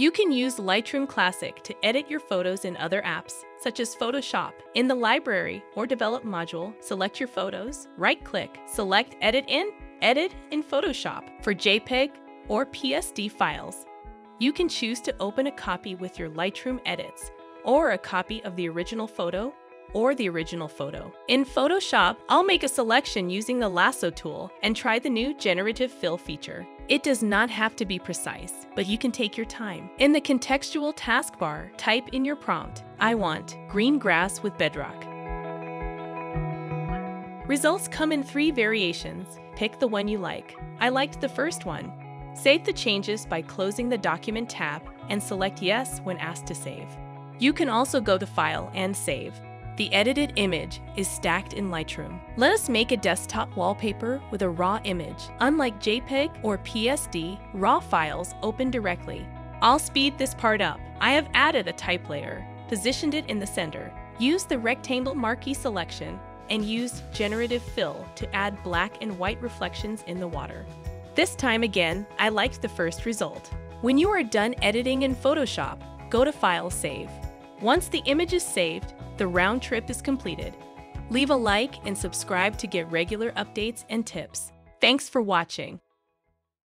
You can use Lightroom Classic to edit your photos in other apps, such as Photoshop. In the Library or Develop module, select your photos, right-click, select Edit in Photoshop. For JPEG or PSD files, you can choose to open a copy with your Lightroom edits, or a copy of the original photo, or the original photo. In Photoshop, I'll make a selection using the lasso tool and try the new generative fill feature. It does not have to be precise, but you can take your time. In the contextual taskbar, type in your prompt, I want green grass with bedrock. Results come in 3 variations. Pick the one you like. I liked the first one. Save the changes by closing the Document tab and select Yes when asked to save. You can also go to File and Save. The edited image is stacked in Lightroom. Let us make a desktop wallpaper with a RAW image. Unlike JPEG or PSD, RAW files open directly. I'll speed this part up. I have added a type layer, positioned it in the center. Use the rectangle marquee selection and use Generative Fill to add black and white reflections in the water. This time again, I liked the first result. When you are done editing in Photoshop, go to File, Save. Once the image is saved, the round trip is completed. Leave a like and subscribe to get regular updates and tips. Thanks for watching.